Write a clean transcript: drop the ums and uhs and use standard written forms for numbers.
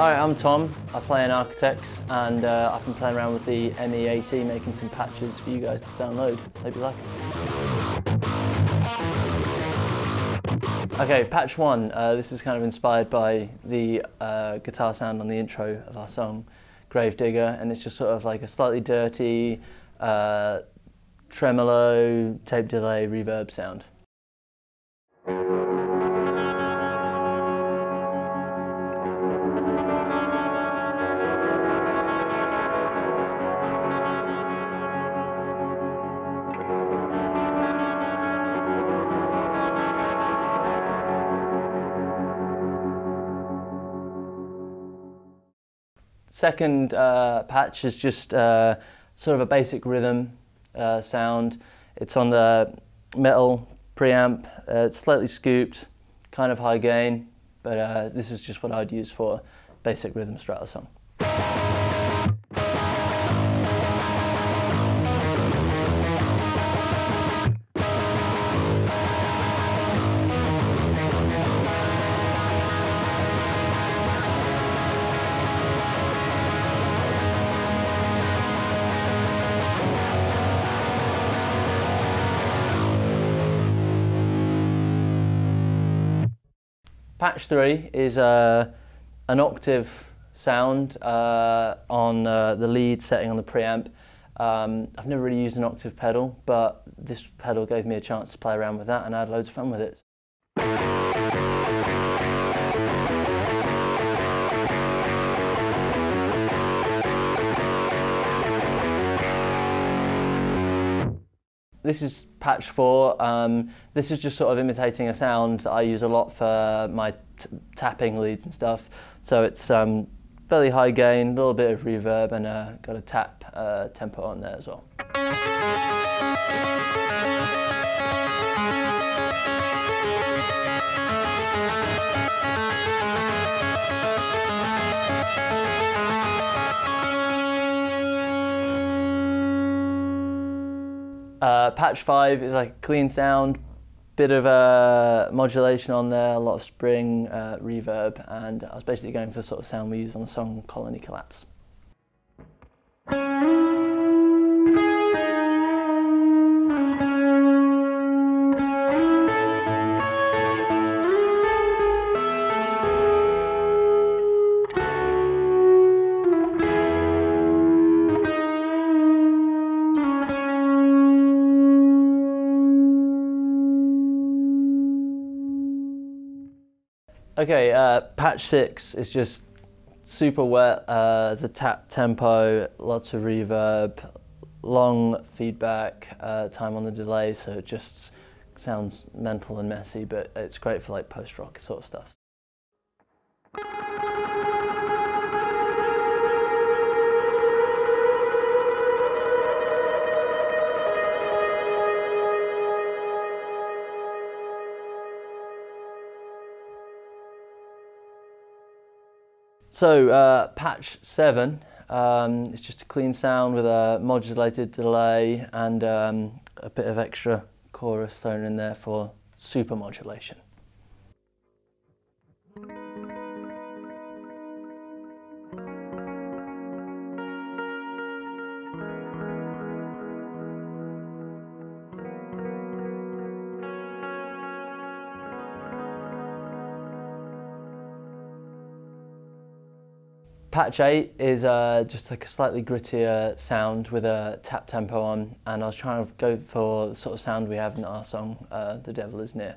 Hi, I'm Tom. I play in Architects and I've been playing around with the ME80, making some patches for you guys to download. Hope you like it. Okay, patch one. This is kind of inspired by the guitar sound on the intro of our song, Gravedigger, and it's just sort of like a slightly dirty tremolo, tape delay, reverb sound. Second patch is just sort of a basic rhythm sound. It's on the metal preamp, it's slightly scooped, kind of high gain, but this is just what I'd use for basic rhythm strato song. Patch 3 is an octave sound on the lead setting on the preamp. I've never really used an octave pedal, but this pedal gave me a chance to play around with that and I had loads of fun with it. This is patch 4. This is just sort of imitating a sound that I use a lot for my tapping leads and stuff. So it's fairly high gain, a little bit of reverb, and got a tap tempo on there as well. Patch 5 is like a clean sound, bit of modulation on there, a lot of spring, reverb, and I was basically going for the sort of sound we use on the song Colony Collapse. Okay, patch 6 is just super wet, the tap tempo, lots of reverb, long feedback, time on the delay, so it just sounds mental and messy, but it's great for like post-rock sort of stuff. So patch 7, it's just a clean sound with a modulated delay and a bit of extra chorus thrown in there for super modulation. Patch 8 is just like a slightly grittier sound with a tap tempo on, and I was trying to go for the sort of sound we have in our song, The Devil Is Near.